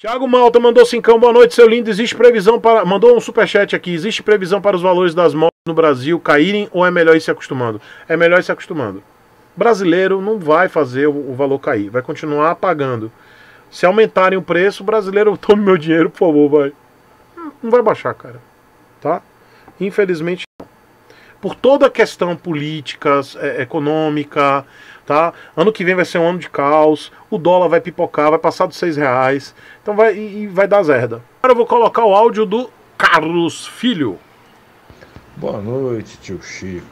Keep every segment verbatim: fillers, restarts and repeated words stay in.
Tiago Malta mandou cincão, boa noite, seu lindo. Existe previsão para... Mandou um superchat aqui. Existe previsão para os valores das motos no Brasil caírem ou é melhor ir se acostumando? É melhor ir se acostumando. Brasileiro não vai fazer o valor cair, vai continuar pagando. Se aumentarem o preço, brasileiro, tome meu dinheiro, por favor, vai. Não vai baixar, cara. Tá? Infelizmente não. Por toda a questão política, é, econômica... Tá? Ano que vem vai ser um ano de caos, o dólar vai pipocar, vai passar dos seis reais, então vai, e, e vai dar zerda. Agora eu vou colocar o áudio do Carlos Filho. Boa noite, tio Chico,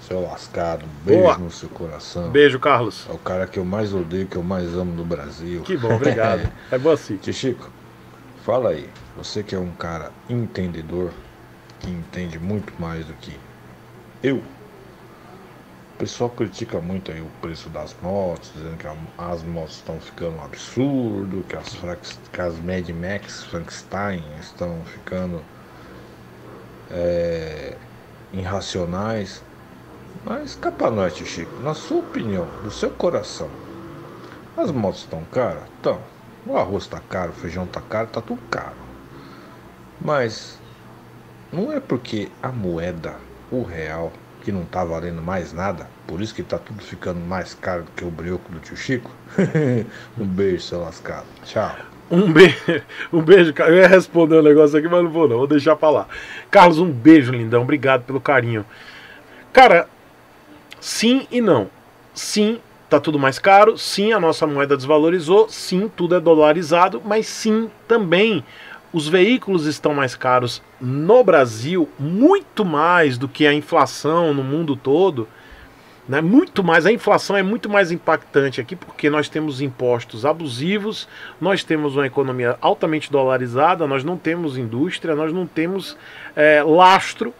seu lascado, beijo Boa. no seu coração. Beijo, Carlos. É o cara que eu mais odeio, que eu mais amo do Brasil. Que bom, obrigado. É bom assim. Tio Chico, fala aí, você que é um cara entendedor, que entende muito mais do que eu. O pessoal critica muito aí o preço das motos, dizendo que as motos estão ficando um absurdo, que as, que as Mad Max Frankenstein estão ficando é, irracionais. Mas cá pra nós, tio Chico, na sua opinião, do seu coração, as motos estão caras? Estão. O arroz tá caro, o feijão tá caro, tá tudo caro. Mas não é porque a moeda, o real, que não tá valendo mais nada, por isso que tá tudo ficando mais caro do que o brioco do tio Chico. Um beijo, seu lascado. Tchau. Um beijo, um beijo, eu ia responder um negócio aqui, mas não vou não, vou deixar pra lá. Carlos, um beijo, lindão, obrigado pelo carinho. Cara, sim e não. Sim, tá tudo mais caro, sim, a nossa moeda desvalorizou, sim, tudo é dolarizado, mas sim, também... Os veículos estão mais caros no Brasil, muito mais do que a inflação no mundo todo, né? Muito mais, a inflação é muito mais impactante aqui, porque nós temos impostos abusivos, nós temos uma economia altamente dolarizada, nós não temos indústria, nós não temos é, lastro,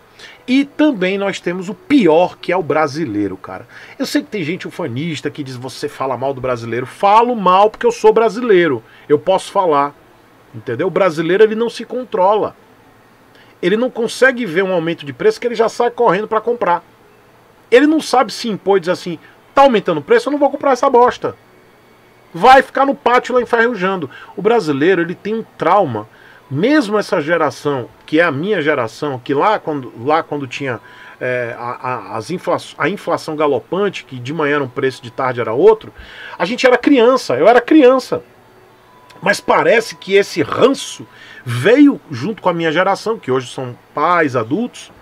e também nós temos o pior, que é o brasileiro, cara. Eu sei que tem gente ufanista que diz, você fala mal do brasileiro. Falo mal porque eu sou brasileiro, eu posso falar. Entendeu? O brasileiro, ele não se controla. Ele não consegue ver um aumento de preço que ele já sai correndo para comprar. Ele não sabe se impor e dizer assim, tá aumentando o preço, eu não vou comprar essa bosta. Vai ficar no pátio lá enferrujando. O brasileiro, ele tem um trauma. Mesmo essa geração, que é a minha geração, que lá quando, lá quando tinha é, a, a, as infla, a inflação galopante, que de manhã era um preço, de tarde era outro, a gente era criança, eu era criança. Mas parece que esse ranço veio junto com a minha geração, que hoje são pais, adultos,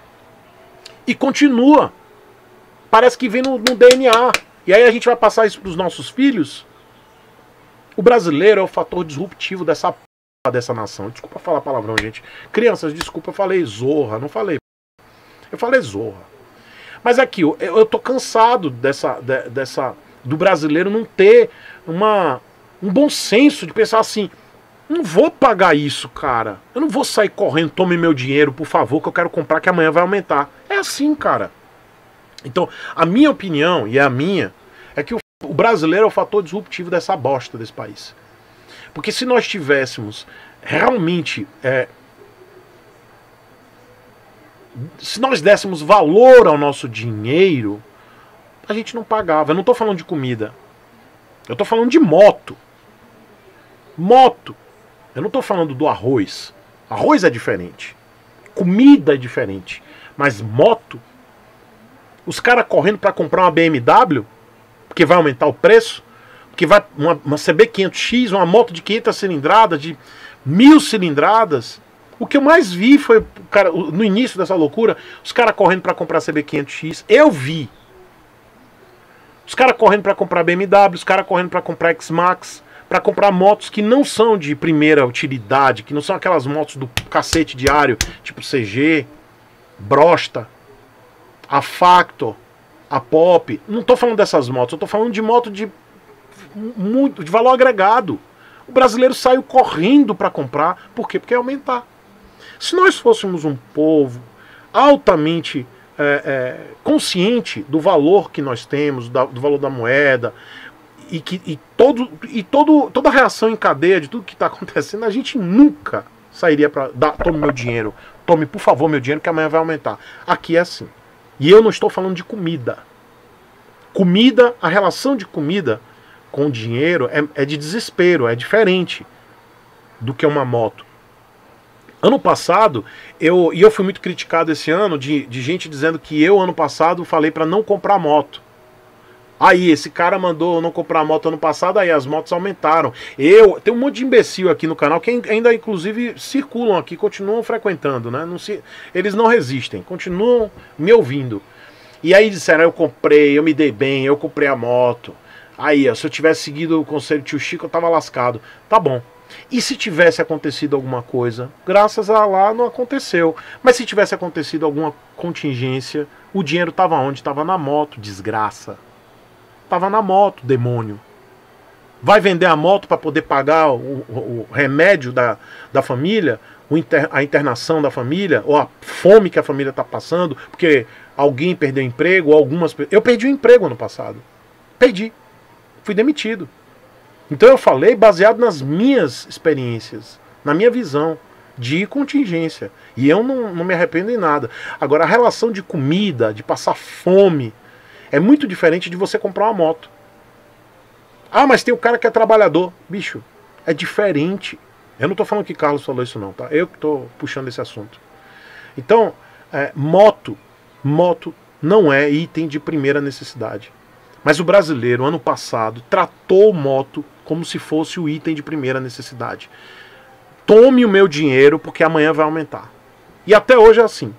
e continua. Parece que vem no, no D N A. E aí a gente vai passar isso para os nossos filhos. O brasileiro é o fator disruptivo dessa p... dessa nação. Desculpa falar palavrão, gente. Crianças, desculpa, eu falei zorra, não falei... Eu falei zorra. Mas aqui, eu, eu tô cansado dessa, de, dessa... do brasileiro não ter uma... um bom senso de pensar assim, não vou pagar isso, cara. Eu não vou sair correndo, tome meu dinheiro, por favor, que eu quero comprar, que amanhã vai aumentar. É assim, cara. Então, a minha opinião, e a minha, é que o, o brasileiro é o fator disruptivo dessa bosta desse país. Porque se nós tivéssemos realmente... É, se nós dessemos valor ao nosso dinheiro, a gente não pagava. Eu não tô falando de comida. Eu tô falando de moto. Moto. Eu não tô falando do arroz. Arroz é diferente. Comida é diferente. Mas moto? Os caras correndo para comprar uma B M W? Porque vai aumentar o preço? Porque vai uma, uma C B quinhentos X, uma moto de quinhentas cilindradas, de mil cilindradas. O que eu mais vi foi, cara, no início dessa loucura, os caras correndo para comprar C B quinhentos X. Eu vi. Os caras correndo para comprar B M W, os caras correndo para comprar X-Max, para comprar motos que não são de primeira utilidade, que não são aquelas motos do cacete diário, tipo C G, Brosta, a Factor, a Pop. Não tô falando dessas motos, eu tô falando de moto de, muito, de valor agregado. O brasileiro saiu correndo para comprar, por quê? Porque ia aumentar. Se nós fôssemos um povo altamente... É, é, consciente do valor que nós temos, da, do valor da moeda e, que, e, todo, e todo, toda a reação em cadeia de tudo que está acontecendo, a gente nunca sairia para dar, tome meu dinheiro, tome por favor meu dinheiro que amanhã vai aumentar. Aqui é assim. E eu não estou falando de comida. Comida, a relação de comida com dinheiro é, é de desespero, é diferente. do que uma moto. Ano passado, eu, e eu fui muito criticado esse ano, de, de gente dizendo que eu, ano passado, falei para não comprar moto. Aí, esse cara mandou não comprar moto ano passado, aí as motos aumentaram. Eu, tem um monte de imbecil aqui no canal que ainda, inclusive, circulam aqui, continuam frequentando, né? Não se, eles não resistem, continuam me ouvindo. E aí disseram, eu comprei, eu me dei bem, eu comprei a moto. Aí, ó, se eu tivesse seguido o conselho do tio Chico, eu tava lascado. Tá bom. E se tivesse acontecido alguma coisa? Graças a lá não aconteceu. Mas se tivesse acontecido alguma contingência, o dinheiro tava onde? Tava na moto, desgraça. Tava na moto, demônio. Vai vender a moto para poder pagar o, o, o remédio da, da família, o inter, a internação da família, ou a fome que a família tá passando, porque alguém perdeu emprego, ou algumas... Eu perdi o emprego ano passado. Perdi. Fui demitido. Então eu falei baseado nas minhas experiências, na minha visão de contingência. E eu não, não me arrependo em nada. Agora, a relação de comida, de passar fome, é muito diferente de você comprar uma moto. Ah, mas tem o cara que é trabalhador. Bicho, é diferente. Eu não tô falando que Carlos falou isso não, tá? Eu que tô puxando esse assunto. Então, é, moto, moto não é item de primeira necessidade. Mas o brasileiro, ano passado, tratou moto como se fosse o item de primeira necessidade. Tome o meu dinheiro, porque amanhã vai aumentar. E até hoje é assim.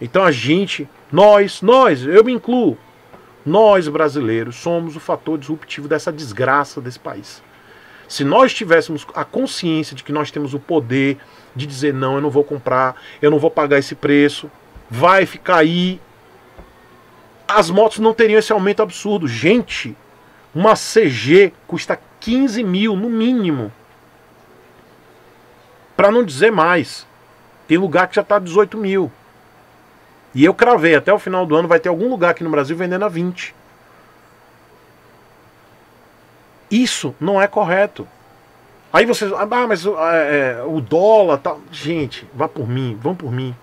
Então a gente, nós, nós, eu me incluo, nós brasileiros somos o fator disruptivo dessa desgraça desse país. Se nós tivéssemos a consciência de que nós temos o poder de dizer não, eu não vou comprar, eu não vou pagar esse preço, vai ficar aí... As motos não teriam esse aumento absurdo. Gente, uma C G custa quinze mil no mínimo. Para não dizer mais. Tem lugar que já está dezoito mil. E eu cravei, até o final do ano vai ter algum lugar aqui no Brasil vendendo a vinte. Isso não é correto. Aí vocês... Ah, mas é, o dólar... Tá... Gente, vá por mim, vão por mim.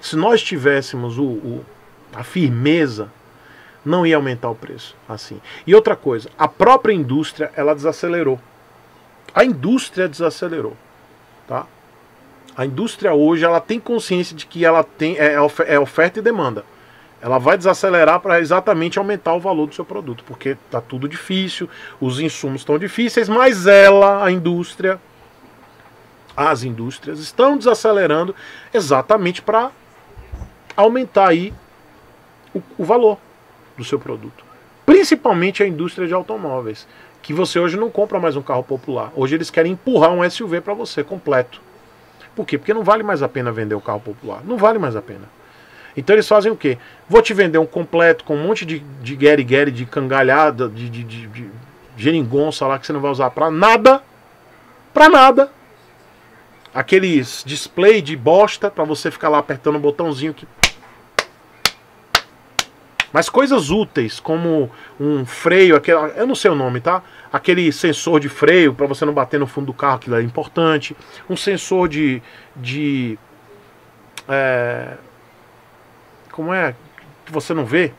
Se nós tivéssemos o, o, a firmeza... não ia aumentar o preço, assim. E outra coisa, a própria indústria, ela desacelerou. A indústria desacelerou, tá? A indústria hoje, ela tem consciência de que ela tem, é, of, é oferta e demanda. Ela vai desacelerar para exatamente aumentar o valor do seu produto, porque tá tudo difícil, os insumos estão difíceis, mas ela, a indústria, as indústrias estão desacelerando exatamente para aumentar aí o, o valor do seu produto, principalmente a indústria de automóveis, que você hoje não compra mais um carro popular, hoje eles querem empurrar um S U V para você, completo. Por quê? Porque não vale mais a pena vender o carro popular, não vale mais a pena. Então eles fazem o quê? Vou te vender um completo com um monte de guere-guere, de, de cangalhada, de, de, de, de geringonça lá que você não vai usar para nada, para nada. Aqueles display de bosta para você ficar lá apertando um botãozinho que... Mas coisas úteis, como um freio, aquele, eu não sei o nome, tá? Aquele sensor de freio para você não bater no fundo do carro, aquilo é importante. Um sensor de... de é, como é? Que você não vê?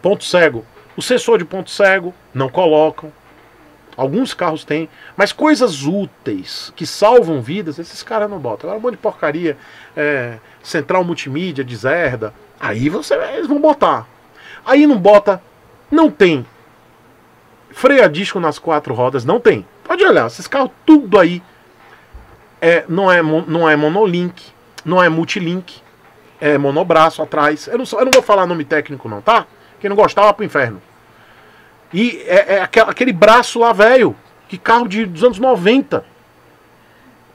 Ponto cego. O sensor de ponto cego, não colocam. Alguns carros têm, mas coisas úteis que salvam vidas, esses caras não botam. Agora um monte de porcaria, é, central multimídia, deserda. Aí você, eles vão botar. Aí não bota, não tem. Freio a disco nas quatro rodas, não tem. Pode olhar, esses carros tudo aí é, não, é, não é monolink, não é multilink, é monobraço atrás. Eu não, eu não vou falar nome técnico não, tá? Quem não gostar, vai pro inferno. E é, é aquele braço lá, velho, que carro de, dos anos noventa.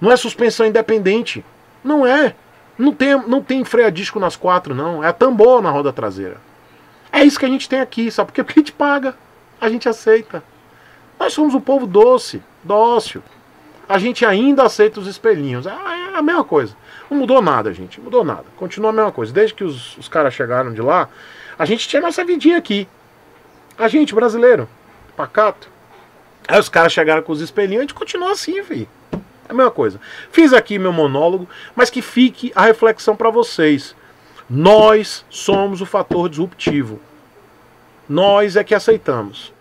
Não é suspensão independente. Não é. Não tem, não tem freio a disco nas quatro, não. É tambor na roda traseira. É isso que a gente tem aqui, sabe? Porque, porque a gente paga, a gente aceita. Nós somos um povo doce, dócil. A gente ainda aceita os espelhinhos. É a mesma coisa. Não mudou nada, gente. Não mudou nada. Continua a mesma coisa. Desde que os, os caras chegaram de lá, a gente tinha nossa vidinha aqui. A gente, brasileiro, pacato. Aí os caras chegaram com os espelhinhos, a gente continua assim, filho. É a mesma coisa. Fiz aqui meu monólogo, mas que fique a reflexão para vocês. Nós somos o fator disruptivo. Nós é que aceitamos.